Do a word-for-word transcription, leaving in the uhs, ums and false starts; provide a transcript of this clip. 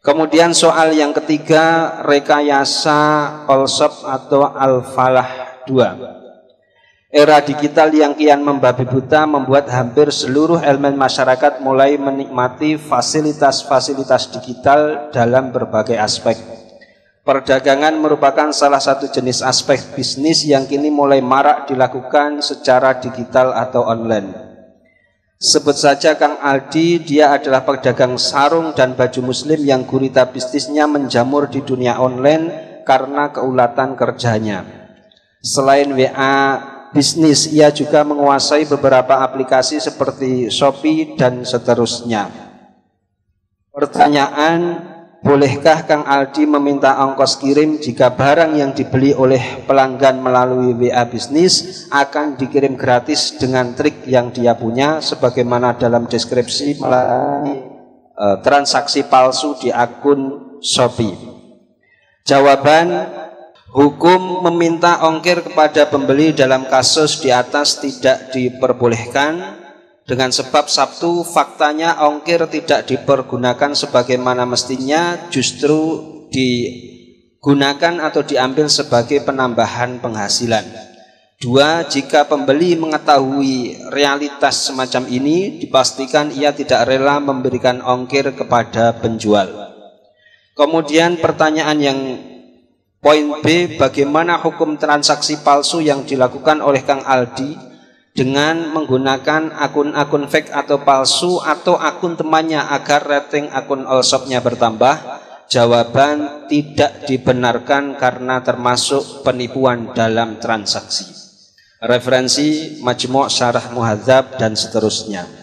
Kemudian soal yang ketiga, rekayasa konsep atau al-falah dua. Era digital yang kian membabi buta membuat hampir seluruh elemen masyarakat mulai menikmati fasilitas-fasilitas digital dalam berbagai aspek. Perdagangan merupakan salah satu jenis aspek bisnis yang kini mulai marak dilakukan secara digital atau online. Sebut saja Kang Aldi, dia adalah pedagang sarung dan baju muslim yang gurita bisnisnya menjamur di dunia online karena keulatan kerjanya. Selain W A bisnis, ia juga menguasai beberapa aplikasi seperti Shopee dan seterusnya. Pertanyaan, bolehkah Kang Aldi meminta ongkos kirim jika barang yang dibeli oleh pelanggan melalui W A bisnis akan dikirim gratis dengan trik yang dia punya sebagaimana dalam deskripsi melalui uh, transaksi palsu di akun Shopee? Jawaban, hukum meminta ongkir kepada pembeli dalam kasus di atas tidak diperbolehkan dengan sebab satu, faktanya ongkir tidak dipergunakan sebagaimana mestinya, justru digunakan atau diambil sebagai penambahan penghasilan. Dua, jika pembeli mengetahui realitas semacam ini, dipastikan ia tidak rela memberikan ongkir kepada penjual. Kemudian pertanyaan yang poin B, bagaimana hukum transaksi palsu yang dilakukan oleh Kang Aldi dengan menggunakan akun-akun fake atau palsu atau akun temannya agar rating akun allshopnya bertambah? Jawaban, tidak dibenarkan karena termasuk penipuan dalam transaksi. Referensi Majmu' Syarah Muhadzab dan seterusnya.